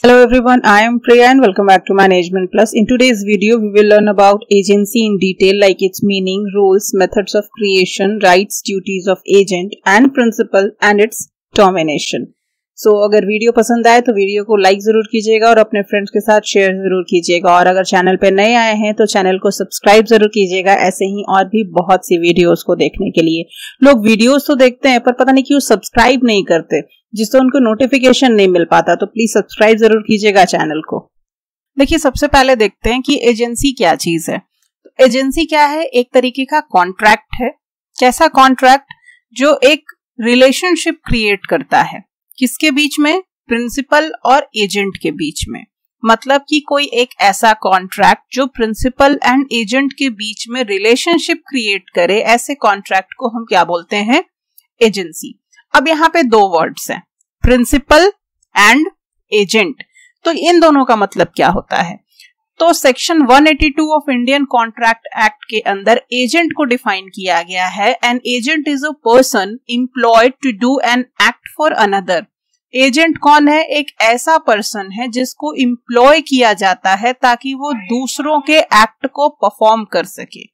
Hello everyone, I am Priya and welcome back to Management Plus. In today's video, we will learn about agency in detail, like its meaning, roles, methods of creation, rights, duties of agent and principal and its termination. So, अगर video पसंद आए तो video को like जरूर कीजिएगा और अपने friends के साथ शेयर जरूर कीजिएगा और अगर चैनल पर नए आए हैं तो चैनल को सब्सक्राइब जरूर कीजिएगा ऐसे ही और भी बहुत सी वीडियोस को देखने के लिए। लोग वीडियोस तो देखते हैं पर पता नहीं क्यों सब्सक्राइब नहीं करते, जिससे उनको नोटिफिकेशन नहीं मिल पाता, तो प्लीज सब्सक्राइब जरूर कीजिएगा चैनल को। देखिए, सबसे पहले देखते हैं कि एजेंसी क्या चीज है। तो एजेंसी क्या है? एक तरीके का कॉन्ट्रैक्ट है। कैसा कॉन्ट्रैक्ट? जो एक रिलेशनशिप क्रिएट करता है, किसके बीच में? प्रिंसिपल और एजेंट के बीच में। मतलब कि कोई एक ऐसा कॉन्ट्रैक्ट जो प्रिंसिपल एंड एजेंट के बीच में रिलेशनशिप क्रिएट करे, ऐसे कॉन्ट्रैक्ट को हम क्या बोलते हैं? एजेंसी। अब यहाँ पे दो वर्ड्स हैं, प्रिंसिपल एंड एजेंट, तो इन दोनों का मतलब क्या होता है? तो section 182 of Indian contract act के अंदर एजेंट को डिफाइन किया गया है। An agent is a person employed to do an act for another. Agent कौन है? एक ऐसा पर्सन है जिसको एम्प्लॉय किया जाता है ताकि वो दूसरों के एक्ट को परफॉर्म कर सके,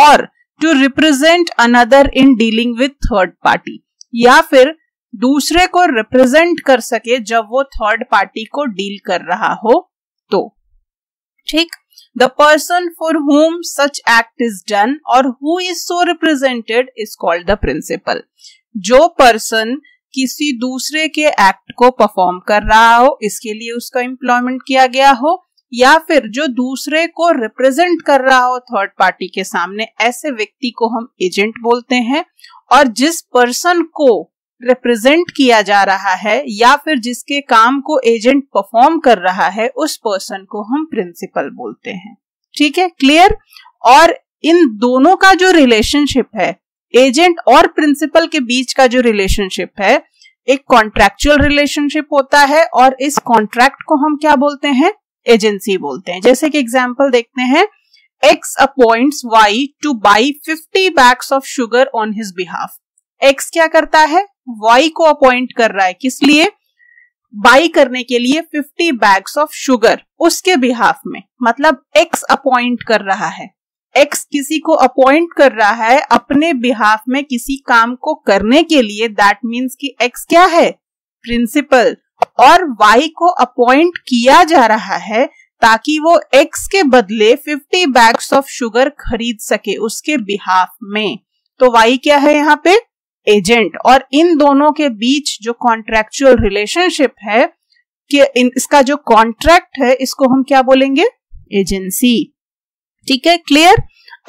और to represent another in dealing with third party, या फिर दूसरे को रिप्रेजेंट कर सके जब वो थर्ड पार्टी को डील कर रहा हो। तो ठीक, the person for whom such act is done और who is so represented is called the principal. जो पर्सन किसी दूसरे के एक्ट को परफॉर्म कर रहा हो, इसके लिए उसका एम्प्लॉयमेंट किया गया हो, या फिर जो दूसरे को रिप्रेजेंट कर रहा हो थर्ड पार्टी के सामने, ऐसे व्यक्ति को हम एजेंट बोलते हैं। और जिस पर्सन को रिप्रेजेंट किया जा रहा है या फिर जिसके काम को एजेंट परफॉर्म कर रहा है, उस पर्सन को हम प्रिंसिपल बोलते हैं। ठीक है, क्लियर? और इन दोनों का जो रिलेशनशिप है, एजेंट और प्रिंसिपल के बीच का जो रिलेशनशिप है, एक कॉन्ट्रैक्चुअल रिलेशनशिप होता है और इस कॉन्ट्रैक्ट को हम क्या बोलते हैं? एजेंसी बोलते हैं। जैसे कि एग्जाम्पल देखते हैं, X appoints Y to buy 50 bags of sugar on his behalf. X क्या करता है? Y को अपॉइंट कर रहा है, किस लिए? बाई करने के लिए 50 bags of sugar उसके बिहाफ में। मतलब X अपॉइंट कर रहा है, X किसी को अपॉइंट कर रहा है अपने बिहाफ में किसी काम को करने के लिए। दैट मीन्स कि X क्या है? प्रिंसिपल। और Y को अपॉइंट किया जा रहा है ताकि वो X के बदले 50 बैग्स ऑफ शुगर खरीद सके उसके बिहाफ में। तो Y क्या है यहाँ पे? एजेंट। और इन दोनों के बीच जो कॉन्ट्रैक्चुअल रिलेशनशिप है, कि इसका जो कॉन्ट्रैक्ट है, इसको हम क्या बोलेंगे? एजेंसी। ठीक है, क्लियर?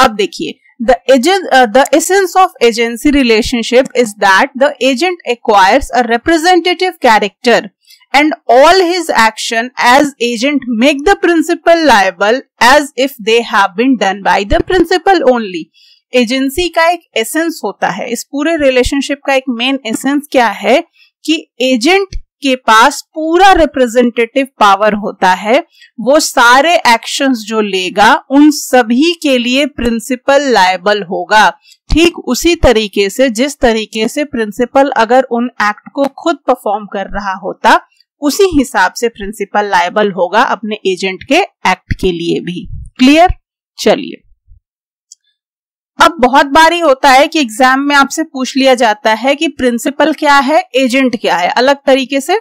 अब देखिए, the essence of agency relationship is that the agent acquires a representative character and all his action as agent make the principal liable as if they have been done by the principal only. Agency का एक essence होता है, इस पूरे relationship का एक main essence क्या है कि एजेंट के पास पूरा रिप्रेजेंटेटिव पावर होता है। वो सारे एक्शंस जो लेगा उन सभी के लिए प्रिंसिपल लायबल होगा। ठीक उसी तरीके से जिस तरीके से प्रिंसिपल अगर उन एक्ट को खुद परफॉर्म कर रहा होता, उसी हिसाब से प्रिंसिपल लायबल होगा अपने एजेंट के एक्ट के लिए भी। क्लियर? चलिए, अब बहुत बार ही होता है कि एग्जाम में आपसे पूछ लिया जाता है कि प्रिंसिपल क्या है, एजेंट क्या है, अलग तरीके से,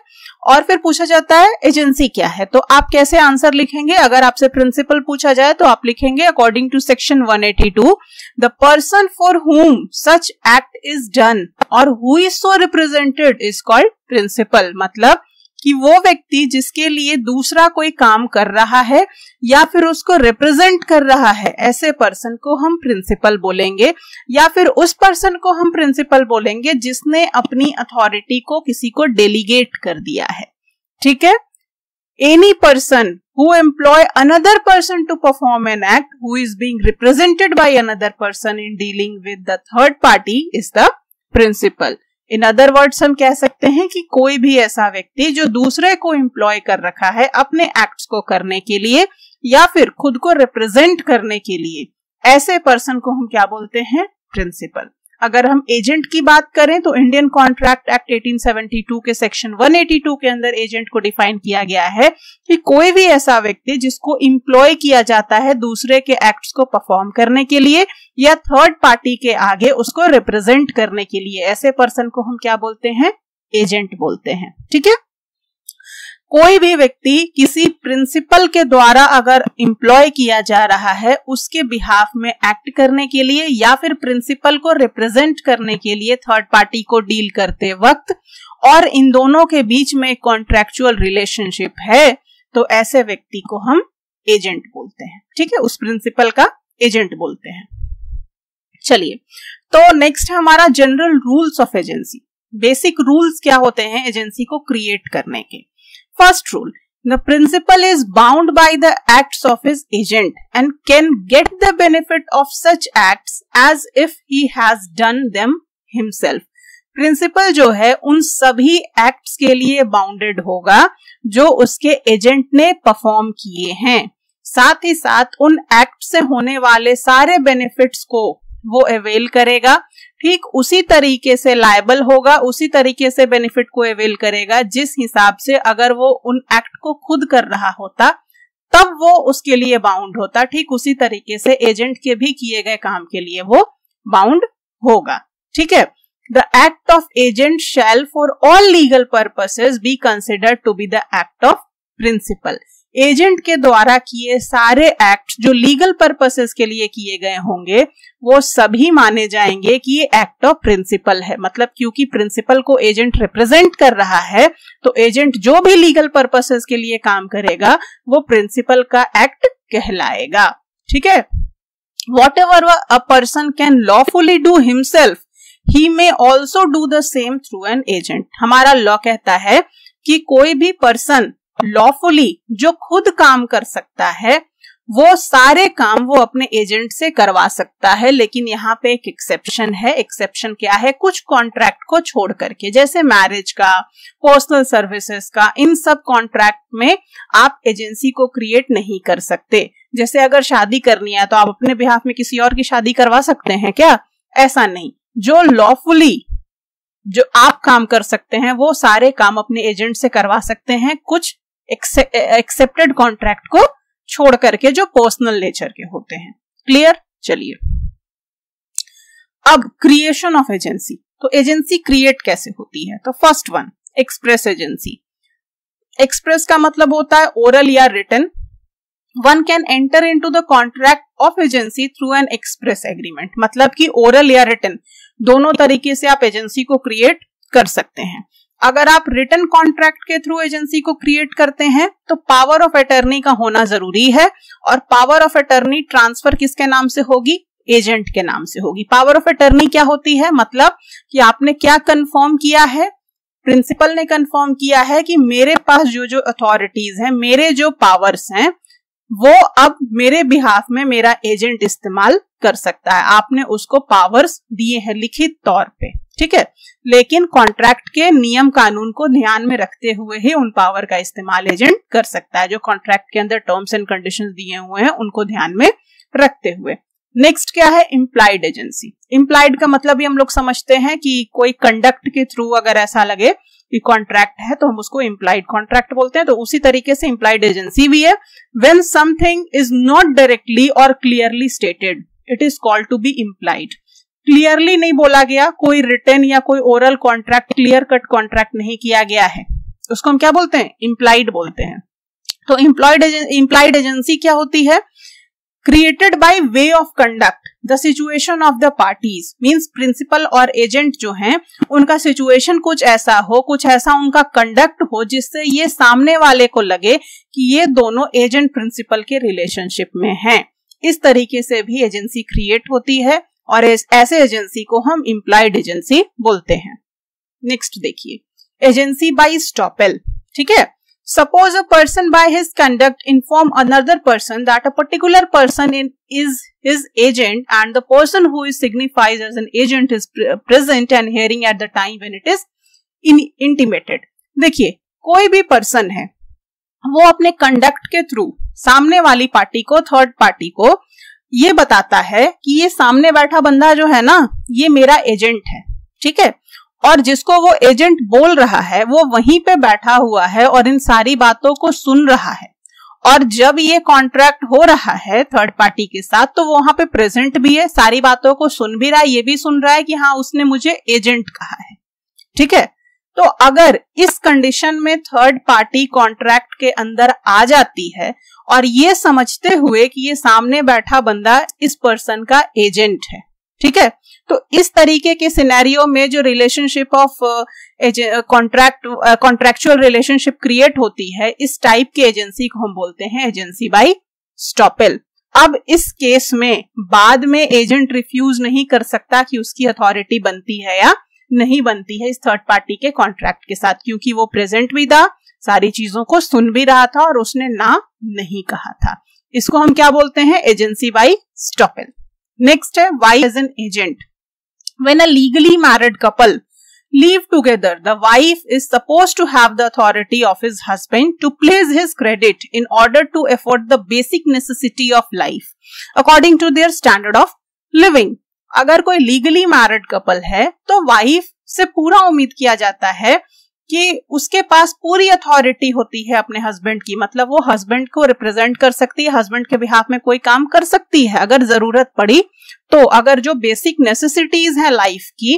और फिर पूछा जाता है एजेंसी क्या है। तो आप कैसे आंसर लिखेंगे? अगर आपसे प्रिंसिपल पूछा जाए तो आप लिखेंगे, according to section 182 the person for whom such act is done और who is so represented is called principal. मतलब कि वो व्यक्ति जिसके लिए दूसरा कोई काम कर रहा है या फिर उसको रिप्रेजेंट कर रहा है, ऐसे पर्सन को हम प्रिंसिपल बोलेंगे, या फिर उस पर्सन को हम प्रिंसिपल बोलेंगे जिसने अपनी अथॉरिटी को किसी को डेलीगेट कर दिया है। ठीक है, any person who employ another person to perform an act who is being represented by another person in dealing with the third party is the principal. In other words हम कह सकते हैं कि कोई भी ऐसा व्यक्ति जो दूसरे को एम्प्लॉय कर रखा है अपने एक्ट्स को करने के लिए या फिर खुद को रिप्रेजेंट करने के लिए, ऐसे पर्सन को हम क्या बोलते हैं? प्रिंसिपल। अगर हम एजेंट की बात करें तो इंडियन कॉन्ट्रैक्ट एक्ट 1872 के सेक्शन 182 के अंदर एजेंट को डिफाइन किया गया है कि कोई भी ऐसा व्यक्ति जिसको इम्प्लॉय किया जाता है दूसरे के एक्ट्स को परफॉर्म करने के लिए या थर्ड पार्टी के आगे उसको रिप्रेजेंट करने के लिए, ऐसे पर्सन को हम क्या बोलते हैं? एजेंट बोलते हैं। ठीक है, कोई भी व्यक्ति किसी प्रिंसिपल के द्वारा अगर एम्प्लॉय किया जा रहा है उसके बिहाफ में एक्ट करने के लिए या फिर प्रिंसिपल को रिप्रेजेंट करने के लिए थर्ड पार्टी को डील करते वक्त, और इन दोनों के बीच में कॉन्ट्रैक्चुअल रिलेशनशिप है तो ऐसे व्यक्ति को हम एजेंट बोलते हैं। ठीक है, उस प्रिंसिपल का एजेंट बोलते हैं। चलिए, तो नेक्स्ट हमारा general rules of agency. Basic rules क्या होते हैं एजेंसी को क्रिएट करने के? First rule, the principal is bound by the acts of his agent and can get the benefit of such acts as if he has done them himself. Principal जो है उन सभी acts के लिए bounded होगा जो उसके agent ने perform किए हैं, साथ ही साथ उन act से होने वाले सारे benefits को वो अवेल करेगा। ठीक उसी तरीके से लायबल होगा, उसी तरीके से बेनिफिट को अवेल करेगा जिस हिसाब से अगर वो उन एक्ट को खुद कर रहा होता तब वो उसके लिए बाउंड होता। ठीक उसी तरीके से एजेंट के भी किए गए काम के लिए वो बाउंड होगा। ठीक है, the act of agent shall for all legal purposes be considered to be the act of principal. Agent के द्वारा किए सारे एक्ट जो लीगल पर्पसेस के लिए किए गए होंगे वो सभी माने जाएंगे कि ये एक्ट ऑफ प्रिंसिपल है। मतलब क्योंकि प्रिंसिपल को एजेंट रिप्रेजेंट कर रहा है तो एजेंट जो भी लीगल पर्पसेस के लिए काम करेगा वो प्रिंसिपल का एक्ट कहलाएगा। ठीक है, whatever a person can lawfully do himself he may also do the same through an agent. हमारा लॉ कहता है कि कोई भी पर्सन लॉफुली जो खुद काम कर सकता है वो सारे काम वो अपने एजेंट से करवा सकता है। लेकिन यहाँ पे एक एक्सेप्शन है। एक्सेप्शन क्या है? कुछ कॉन्ट्रैक्ट को छोड़ करके, जैसे मैरिज का, पर्सनल सर्विसेज का, इन सब कॉन्ट्रैक्ट में आप एजेंसी को क्रिएट नहीं कर सकते। जैसे अगर शादी करनी है तो आप अपने बिहाफ में किसी और की शादी करवा सकते हैं क्या? ऐसा नहीं। जो लॉफुली जो आप काम कर सकते हैं वो सारे काम अपने एजेंट से करवा सकते हैं, कुछ एक्सेप्टेड कॉन्ट्रैक्ट को छोड़ करके जो पर्सनल नेचर के होते हैं। क्लियर? चलिए, अब क्रिएशन ऑफ एजेंसी। तो एजेंसी क्रिएट कैसे होती है? तो first one, express agency. Express का मतलब होता है ओरल या written. One can enter into the contract of agency through an express agreement. मतलब कि ओरल या रिटन दोनों तरीके से आप एजेंसी को क्रिएट कर सकते हैं। अगर आप रिटन कॉन्ट्रैक्ट के थ्रू एजेंसी को क्रिएट करते हैं तो पावर ऑफ अटर्नी का होना जरूरी है। और पावर ऑफ अटर्नी ट्रांसफर किसके नाम से होगी? एजेंट के नाम से होगी। पावर ऑफ अटर्नी क्या होती है? मतलब कि आपने क्या कंफर्म किया है? प्रिंसिपल ने कंफर्म किया है कि मेरे पास जो जो अथॉरिटीज हैं, मेरे जो पावर्स हैं, वो अब मेरे बिहाफ में मेरा एजेंट इस्तेमाल कर सकता है। आपने उसको पावर्स दिए हैं लिखित तौर पे। ठीक है, लेकिन कॉन्ट्रैक्ट के नियम कानून को ध्यान में रखते हुए ही उन पावर का इस्तेमाल एजेंट कर सकता है, जो कॉन्ट्रैक्ट के अंदर टर्म्स एंड कंडीशंस दिए हुए हैं उनको ध्यान में रखते हुए। नेक्स्ट क्या है? Implied agency. इम्प्लाइड का मतलब ये हम लोग समझते हैं कि कोई कंडक्ट के थ्रू अगर ऐसा लगे कॉन्ट्रैक्ट है तो हम उसको इम्प्लाइड कॉन्ट्रैक्ट बोलते हैं। तो उसी तरीके से इम्प्लाइड एजेंसी भी है। When something is not directly और clearly stated it is called to be implied. Clearly नहीं बोला गया, कोई रिटन या कोई oral contract, clear cut contract नहीं किया गया है, उसको हम क्या बोलते हैं? इम्प्लाइड बोलते हैं। तो इम्प्लाइड एजेंसी क्या होती है? Created by way of conduct the situation of the parties. Means principal और एजेंट जो हैं उनका सिचुएशन कुछ ऐसा हो, कुछ ऐसा उनका कंडक्ट हो जिससे ये सामने वाले को लगे कि ये दोनों एजेंट प्रिंसिपल के रिलेशनशिप में हैं। इस तरीके से भी एजेंसी क्रिएट होती है और ऐसे एजेंसी को हम इम्प्लाइड एजेंसी बोलते हैं। नेक्स्ट देखिए, एजेंसी बाय स्टॉपेल। ठीक है, Suppose a person by his conduct inform another person that a particular person is his agent and the person who is signified as an agent is present and hearing at the time when it is intimated. देखिए, कोई भी person है वो अपने conduct के through सामने वाली party को, थर्ड पार्टी को ये बताता है कि ये सामने बैठा बंदा जो है ना, ये मेरा एजेंट है, ठीक है। और जिसको वो एजेंट बोल रहा है वो वहीं पे बैठा हुआ है और इन सारी बातों को सुन रहा है। और जब ये कॉन्ट्रैक्ट हो रहा है थर्ड पार्टी के साथ तो वहां पे प्रेजेंट भी है, सारी बातों को सुन भी रहा है, ये भी सुन रहा है कि हाँ उसने मुझे एजेंट कहा है, ठीक है। तो अगर इस कंडीशन में थर्ड पार्टी कॉन्ट्रैक्ट के अंदर आ जाती है और ये समझते हुए कि ये सामने बैठा बंदा इस पर्सन का एजेंट है, ठीक है, तो इस तरीके के सिनेरियो में जो relationship of contractual relationship create होती है, इस टाइप की एजेंसी को हम बोलते हैं एजेंसी बाय स्टॉपेल। अब इस केस में बाद में एजेंट रिफ्यूज नहीं कर सकता कि उसकी अथॉरिटी बनती है या नहीं बनती है इस थर्ड पार्टी के कॉन्ट्रैक्ट के साथ, क्योंकि वो प्रेजेंट भी था, सारी चीजों को सुन भी रहा था और उसने ना नहीं कहा था। इसको हम क्या बोलते हैं? Agency by estoppel. नेक्स्ट है wife as an agent. When a legally married couple live together, the wife is supposed to have the authority of his husband to place his credit in order to afford the basic necessity of life according to their standard of living. अगर कोई legally married couple है तो wife से पूरा उम्मीद किया जाता है कि उसके पास पूरी अथॉरिटी होती है अपने हस्बैंड की, मतलब वो हस्बैंड को रिप्रेजेंट कर सकती है, हस्बैंड के बिहाफ में कोई काम कर सकती है अगर जरूरत पड़ी तो। अगर जो बेसिक नेसेसिटीज हैं लाइफ की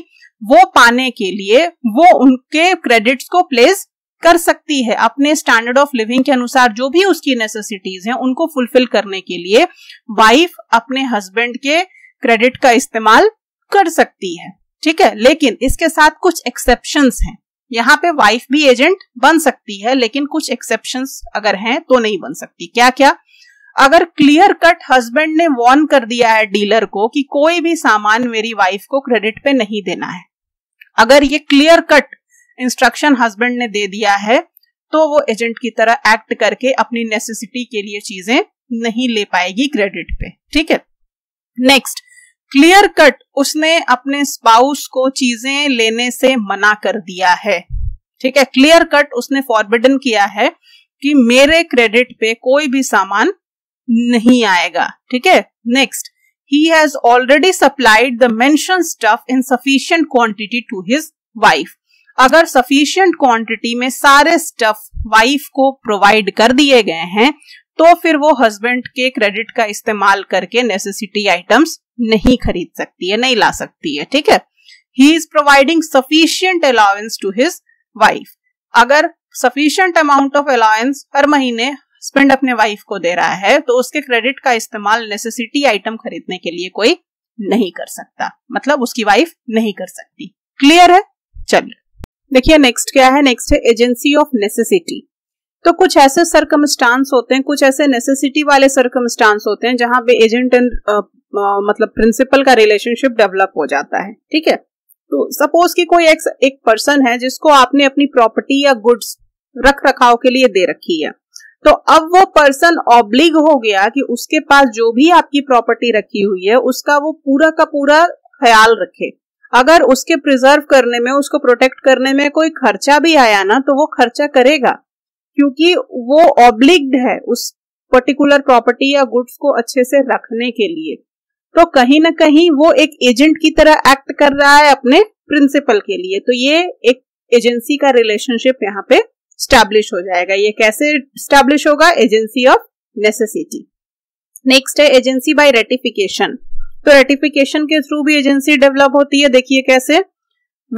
वो पाने के लिए वो उनके क्रेडिट्स को प्लेस कर सकती है अपने स्टैंडर्ड ऑफ लिविंग के अनुसार, जो भी उसकी नेसेसिटीज हैं उनको फुलफिल करने के लिए वाइफ अपने हस्बैंड के क्रेडिट का इस्तेमाल कर सकती है, ठीक है। लेकिन इसके साथ कुछ एक्सेप्शंस हैं, यहाँ पे वाइफ भी एजेंट बन सकती है लेकिन कुछ एक्सेप्शंस अगर हैं तो नहीं बन सकती। क्या क्या? अगर क्लियर कट हस्बैंड ने वॉर्न कर दिया है डीलर को कि कोई भी सामान मेरी वाइफ को क्रेडिट पे नहीं देना है, अगर ये क्लियर कट इंस्ट्रक्शन हस्बैंड ने दे दिया है तो वो एजेंट की तरह एक्ट करके अपनी नेसेसिटी के लिए चीजें नहीं ले पाएगी क्रेडिट पे, ठीक है। नेक्स्ट, क्लियर कट उसने अपने स्पाउस को चीजें लेने से मना कर दिया है, ठीक है, क्लियर कट उसने फॉरबिडन किया है कि मेरे क्रेडिट पे कोई भी सामान नहीं आएगा, ठीक है। Next, he has already supplied the mention stuff in sufficient quantity to his wife. अगर सफिशिएंट क्वांटिटी में सारे स्टफ वाइफ को प्रोवाइड कर दिए गए हैं तो फिर वो हस्बैंड के क्रेडिट का इस्तेमाल करके नेसेसिटी आइटम्स नहीं खरीद सकती है, नहीं ला सकती है, ठीक है। He is providing sufficient allowance to his wife. अगर सफिशिएंट अमाउंट ऑफ अलाउंस हर महीने हस्बैंड अपने वाइफ को दे रहा है तो उसके क्रेडिट का इस्तेमाल नेसेसिटी आइटम खरीदने के लिए कोई नहीं कर सकता, मतलब उसकी वाइफ नहीं कर सकती। क्लियर है? चलिए देखिए नेक्स्ट क्या है। नेक्स्ट है एजेंसी ऑफ नेसेसिटी। तो कुछ ऐसे सर्कमस्टांस होते हैं, कुछ ऐसे नेसेसिटी वाले सर्कमस्टांस होते हैं जहां पे एजेंट एंड मतलब प्रिंसिपल का रिलेशनशिप डेवलप हो जाता है, ठीक है। तो सपोज कि कोई एक पर्सन है जिसको आपने अपनी प्रॉपर्टी या गुड्स रख रखाव के लिए दे रखी है, तो अब वो पर्सन ऑब्लिग हो गया कि उसके पास जो भी आपकी प्रॉपर्टी रखी हुई है उसका वो पूरा का पूरा ख्याल रखे। अगर उसके प्रिजर्व करने में, उसको प्रोटेक्ट करने में कोई खर्चा भी आया ना तो वो खर्चा करेगा, क्योंकि वो ऑब्लिग्ड है उस पर्टिकुलर प्रॉपर्टी या गुड्स को अच्छे से रखने के लिए। तो कहीं ना कहीं वो एक एजेंट की तरह एक्ट कर रहा है अपने प्रिंसिपल के लिए। तो ये एक एजेंसी का रिलेशनशिप यहाँ पे स्टैब्लिश हो जाएगा। ये कैसे स्टैब्लिश होगा? Agency of necessity. नेक्स्ट है एजेंसी बाय रेटिफिकेशन। तो रेटिफिकेशन के थ्रू भी एजेंसी डेवलप होती है। देखिए कैसे,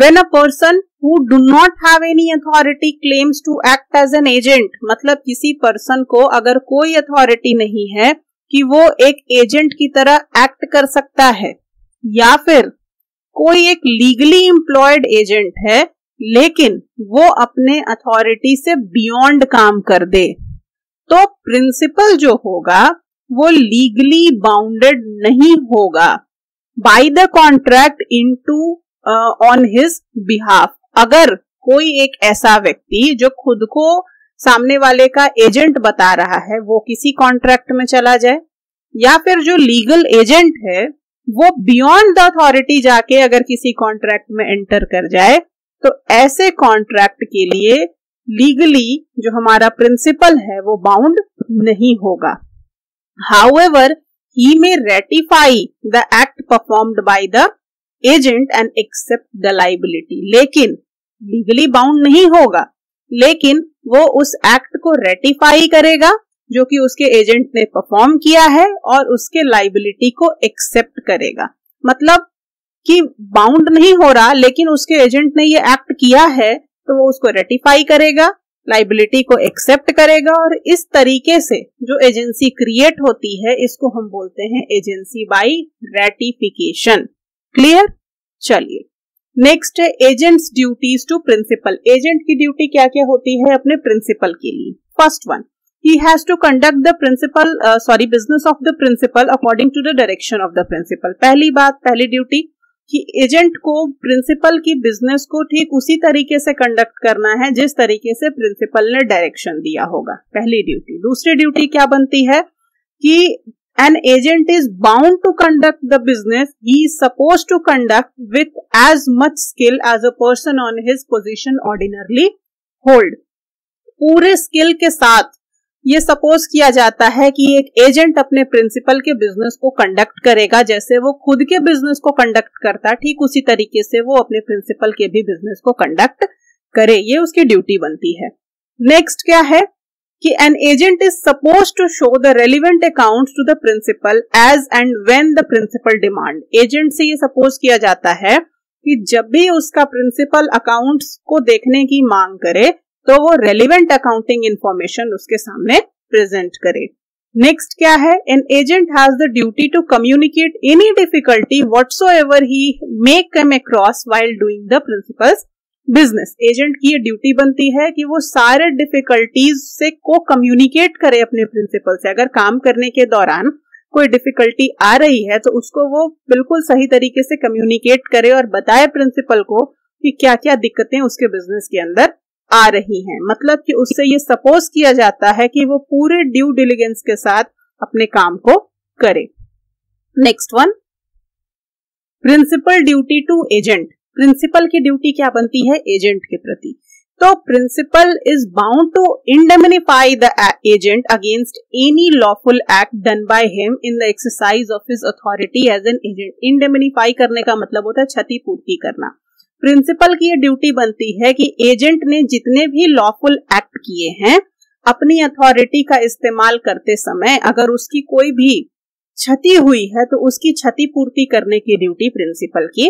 When a person who do not have any authority claims to act as an agent, मतलब किसी पर्सन को अगर कोई अथॉरिटी नहीं है कि वो एक एजेंट की तरह एक्ट कर सकता है, या फिर कोई एक लीगली इम्प्लॉयड एजेंट है लेकिन वो अपने अथॉरिटी से बियॉन्ड काम कर दे, तो प्रिंसिपल जो होगा वो लीगली बाउंडेड नहीं होगा by the contract on his behalf. अगर कोई एक ऐसा व्यक्ति जो खुद को सामने वाले का एजेंट बता रहा है वो किसी कॉन्ट्रैक्ट में चला जाए, या फिर जो लीगल एजेंट है वो बियॉन्ड द अथॉरिटी जाके अगर किसी कॉन्ट्रैक्ट में एंटर कर जाए, तो ऐसे कॉन्ट्रैक्ट के लिए लीगली जो हमारा प्रिंसिपल है वो बाउंड नहीं होगा। However he may ratify the act performed by the agent and accept the liability. लेकिन legally bound नहीं होगा, लेकिन वो उस एक्ट को रेटिफाई करेगा जो कि उसके एजेंट ने परफॉर्म किया है और उसके लाइबिलिटी को एक्सेप्ट करेगा। मतलब कि बाउंड नहीं हो रहा, लेकिन उसके एजेंट ने ये एक्ट किया है तो वो उसको रेटिफाई करेगा, लाइबिलिटी को एक्सेप्ट करेगा। और इस तरीके से जो एजेंसी क्रिएट होती है इसको हम बोलते हैं एजेंसी बाय रेटिफिकेशन। क्लियर? चलिए नेक्स्ट है agent's duties to principal. Agent की ड्यूटी क्या क्या होती है अपने प्रिंसिपल के लिए? First one, he has to conduct the principal business of the principal according to the direction of the principal। पहली बात, पहली ड्यूटी कि एजेंट को प्रिंसिपल की बिजनेस को ठीक उसी तरीके से कंडक्ट करना है जिस तरीके से प्रिंसिपल ने डायरेक्शन दिया होगा, पहली ड्यूटी। दूसरी ड्यूटी क्या बनती है कि an agent is bound to conduct the business, he is suppose to conduct with as much skill as a person on his position ordinarily hold. पूरे स्किल के साथ ये सपोज किया जाता है कि एक एजेंट अपने प्रिंसिपल के बिजनेस को कंडक्ट करेगा, जैसे वो खुद के बिजनेस को कंडक्ट करता ठीक उसी तरीके से वो अपने प्रिंसिपल के भी बिजनेस को कंडक्ट करे, ये उसकी ड्यूटी बनती है। नेक्स्ट क्या है कि an agent is suppose to show the relevant accounts to the principal as and when the principal demand. Agent से ये सपोज किया जाता है कि जब भी उसका प्रिंसिपल अकाउंट्स को देखने की मांग करे तो वो रेलिवेंट अकाउंटिंग इंफॉर्मेशन उसके सामने प्रेजेंट करे। नेक्स्ट क्या है, an agent has the duty to communicate any difficulty whatsoever he may come across while doing the principal's business. Agent की ये ड्यूटी बनती है कि वो सारे डिफिकल्टीज से को कम्युनिकेट करे अपने प्रिंसिपल से। अगर काम करने के दौरान कोई डिफिकल्टी आ रही है तो उसको वो बिल्कुल सही तरीके से कम्युनिकेट करे और बताए प्रिंसिपल को कि क्या क्या दिक्कतें उसके बिजनेस के अंदर आ रही हैं। मतलब कि उससे ये सपोज किया जाता है कि वो पूरे ड्यू डिलिजेंस के साथ अपने काम को करे। Next one, principal duty to agent. Principal की ड्यूटी क्या बनती है एजेंट के प्रति? तो principal is bound to indemnify the agent against any lawful act done by him in the exercise of his authority as an agent. Indemnify करने का मतलब होता है क्षतिपूर्ति करना। प्रिंसिपल की ये ड्यूटी बनती है कि एजेंट ने जितने भी लॉफुल एक्ट किए हैं अपनी अथॉरिटी का इस्तेमाल करते समय अगर उसकी कोई भी क्षति हुई है तो उसकी क्षतिपूर्ति करने की ड्यूटी प्रिंसिपल की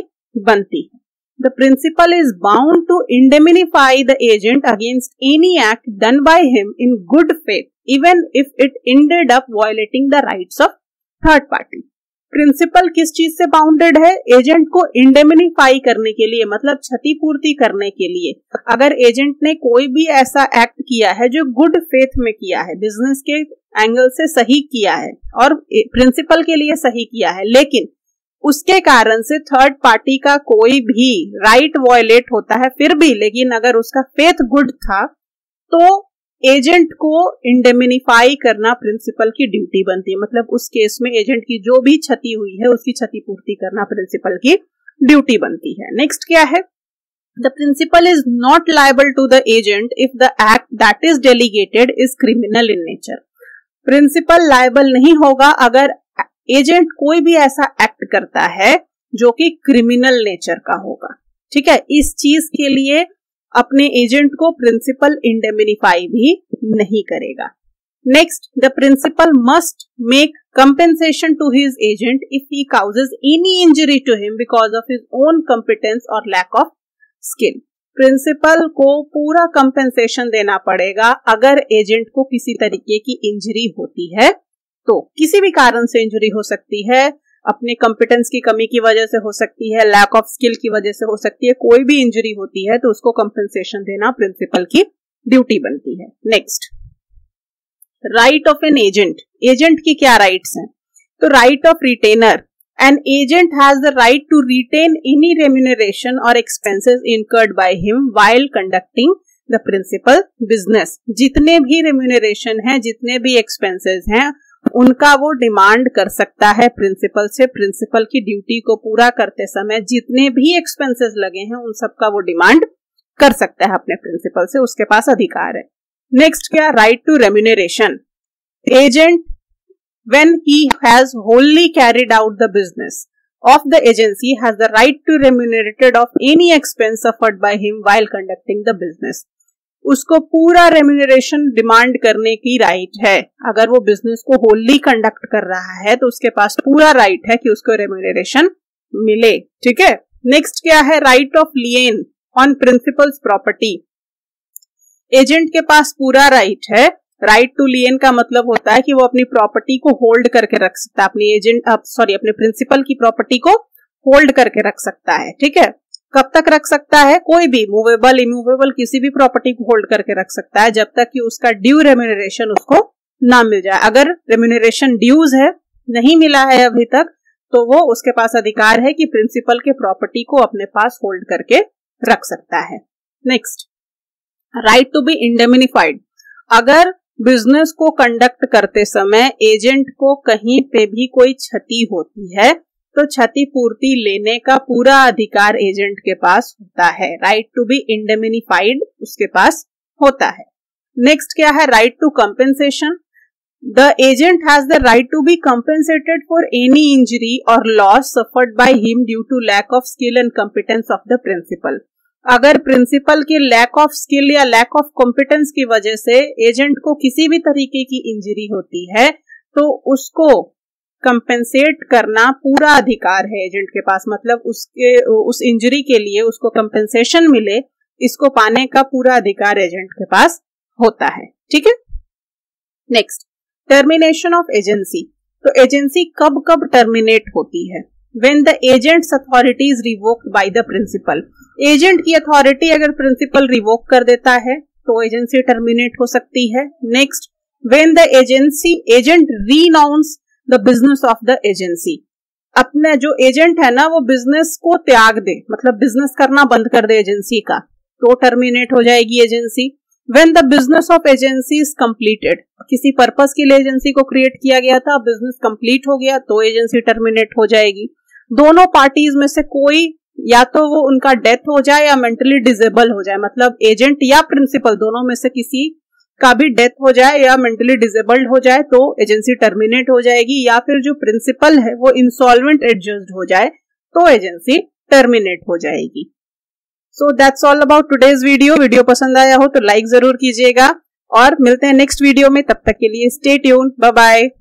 बनती है। The principal is bound to indemnify the agent against any act done by him in good faith even if it ended up violating the rights of third party. Principal किस चीज से bounded है? Agent को indemnify करने के लिए, मतलब क्षतिपूर्ति करने के लिए। अगर एजेंट ने कोई भी ऐसा एक्ट किया है जो गुड फेथ में किया है, बिजनेस के एंगल से सही किया है और प्रिंसिपल के लिए सही किया है, लेकिन उसके कारण से थर्ड पार्टी का कोई भी राइट वायलेट होता है फिर भी, लेकिन अगर उसका फेथ गुड था तो एजेंट को इंडेमनीफाई करना प्रिंसिपल की ड्यूटी बनती है। मतलब उस केस में एजेंट की जो भी क्षति हुई है उसकी क्षतिपूर्ति करना प्रिंसिपल की ड्यूटी बनती है। नेक्स्ट क्या है, the principal is not liable to the agent if the act that is delegated is criminal in nature. Principal liable नहीं होगा अगर एजेंट कोई भी ऐसा एक्ट करता है जो कि क्रिमिनल नेचर का होगा। ठीक है, इस चीज के लिए अपने एजेंट को प्रिंसिपल इंडेमनीफाई भी नहीं करेगा। Next, the principal must make compensation to his agent if he causes any injury to him because of his own competence और लैक ऑफ स्किल। प्रिंसिपल को पूरा कंपेंसेशन देना पड़ेगा अगर एजेंट को किसी तरीके की इंजरी होती है तो। किसी भी कारण से इंजरी हो सकती है, अपने कॉम्पिटेंस की कमी की वजह से हो सकती है, लैक ऑफ स्किल की वजह से हो सकती है, कोई भी इंजरी होती है तो उसको कंपेंसेशन देना प्रिंसिपल की ड्यूटी बनती है। Next, right of an agent. Agent की क्या राइट्स हैं? तो right of retainer, an agent has the right to retain any remuneration और expenses incurred by him while conducting the principal business. जितने भी रेम्यूनरेशन है, जितने भी एक्सपेंसेस हैं, उनका वो डिमांड कर सकता है प्रिंसिपल से। प्रिंसिपल की ड्यूटी को पूरा करते समय जितने भी एक्सपेंसेस लगे हैं उन सब का वो डिमांड कर सकता है अपने प्रिंसिपल से, उसके पास अधिकार है। नेक्स्ट क्या, right to remuneration. Agent when he has wholly carried out the business of the agency, has the right to remunerated of any expense suffered by him while conducting the business. उसको पूरा remuneration demand करने की right है। अगर वो business को Holi conduct कर रहा है तो उसके पास पूरा राइट है कि उसको रेम्यूनरेशन मिले। ठीक है, नेक्स्ट क्या है? Right of lien on principal's property. Agent के पास पूरा राइट है। राइट टू लियन का मतलब होता है कि वो अपनी प्रॉपर्टी को होल्ड करके रख सकता है, अपने प्रिंसिपल की प्रॉपर्टी को होल्ड करके रख सकता है। ठीक है, कब तक रख सकता है? कोई भी मूवेबल इमूवेबल किसी भी प्रॉपर्टी को होल्ड करके रख सकता है जब तक कि उसका ड्यू रेम्यूनरेशन उसको ना मिल जाए। अगर रेम्यूनरेशन ड्यूज है, नहीं मिला है अभी तक, तो वो उसके पास अधिकार है कि प्रिंसिपल के प्रॉपर्टी को अपने पास होल्ड करके रख सकता है। Next, right to be indemnified. अगर बिजनेस को कंडक्ट करते समय एजेंट को कहीं पे भी कोई क्षति होती है तो क्षतिपूर्ति लेने का पूरा अधिकार एजेंट के पास होता है। राइट टू बी इंडेमनिफाइड उसके पास होता है। नेक्स्ट क्या है? Right to compensation. The agent has the right to be compensated for any injury or loss suffered by him due to lack of skill and competence of the principal. अगर principal के lack of skill या lack of competence की वजह से agent को किसी भी तरीके की इंजरी होती है तो उसको कंपेंसेट करना पूरा अधिकार है एजेंट के पास। मतलब उस इंजरी के लिए उसको कंपेंसेशन मिले, इसको पाने का पूरा अधिकार एजेंट के पास होता है। ठीक है, नेक्स्ट, टर्मिनेशन ऑफ एजेंसी। तो एजेंसी कब कब टर्मिनेट होती है? When the agent's authority is revoked by the principal. Agent की अथॉरिटी अगर प्रिंसिपल रिवोक कर देता है तो एजेंसी टर्मिनेट हो सकती है। Next, when the agent renounce the business of the agency. अपना जो एजेंट है ना, वो बिजनेस को त्याग दे, मतलब बिजनेस करना बंद कर दे एजेंसी का, तो टर्मिनेट हो जाएगी agency. When the business of agency is completed, किसी पर्पस के लिए एजेंसी को क्रिएट किया गया था, बिजनेस कंप्लीट हो गया तो एजेंसी टर्मिनेट हो जाएगी। दोनों पार्टीज में से कोई, या तो वो उनका डेथ हो जाए या मेंटली डिजेबल हो जाए, मतलब एजेंट या प्रिंसिपल दोनों में से किसी का भी डेथ हो जाए या मेंटली डिजेबल्ड हो जाए तो एजेंसी टर्मिनेट हो जाएगी। या फिर जो प्रिंसिपल है वो इंसॉल्वेंट एडजस्ट हो जाए तो एजेंसी टर्मिनेट हो जाएगी। So that's all about today's video. Video पसंद आया हो तो लाइक जरूर कीजिएगा और मिलते हैं नेक्स्ट वीडियो में। तब तक के लिए स्टे ट्यून्ड, बाय बाय।